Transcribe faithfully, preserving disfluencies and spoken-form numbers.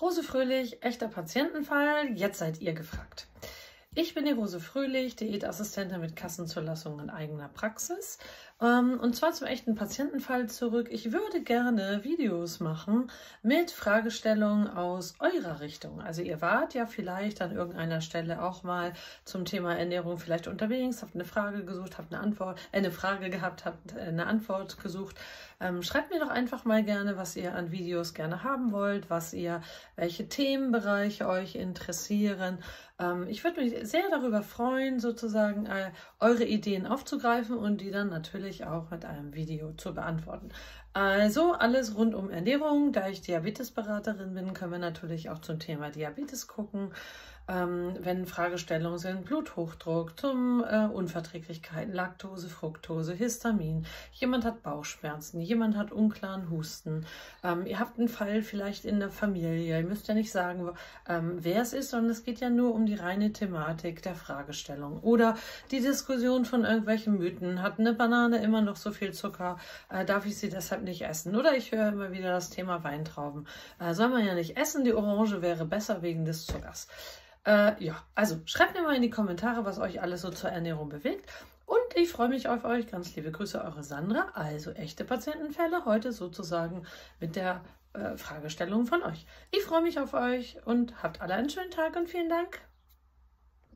Rose Fröhlich, echter Patientenfall, jetzt seid ihr gefragt. Ich bin die Rose Fröhlich, Diätassistentin mit Kassenzulassung in eigener Praxis. Und zwar zum echten Patientenfall zurück. Ich würde gerne Videos machen mit Fragestellungen aus eurer Richtung. Also ihr wart ja vielleicht an irgendeiner Stelle auch mal zum Thema Ernährung vielleicht unterwegs, habt eine Frage gesucht, habt eine Antwort, äh, eine Frage gehabt, habt eine Antwort gesucht. Ähm, schreibt mir doch einfach mal gerne, was ihr an Videos gerne haben wollt, was ihr, welche Themenbereiche euch interessieren. Ähm, ich würde mich sehr darüber freuen, sozusagen äh, eure Ideen aufzugreifen und die dann natürlich auch mit einem Video zu beantworten. Also alles rund um Ernährung. Da ich Diabetesberaterin bin, können wir natürlich auch zum Thema Diabetes gucken. Ähm, wenn Fragestellungen sind, Bluthochdruck, zum äh, Unverträglichkeiten, Laktose, Fructose, Histamin. Jemand hat Bauchschmerzen, jemand hat unklaren Husten. Ähm, ihr habt einen Fall vielleicht in der Familie. Ihr müsst ja nicht sagen, wo, ähm, wer es ist, sondern es geht ja nur um die reine Thematik der Fragestellung. Oder die Diskussion von irgendwelchen Mythen. Hat eine Banane immer noch so viel Zucker? Äh, darf ich sie deshalb nicht essen? Oder ich höre immer wieder das Thema Weintrauben. Äh, soll man ja nicht essen, die Orange wäre besser wegen des Zuckers. Äh, ja, also schreibt mir mal in die Kommentare, was euch alles so zur Ernährung bewegt. Und ich freue mich auf euch. Ganz liebe Grüße, eure Sandra. Also echte Patientenfälle heute sozusagen mit der äh, Fragestellung von euch. Ich freue mich auf euch und habt alle einen schönen Tag und vielen Dank.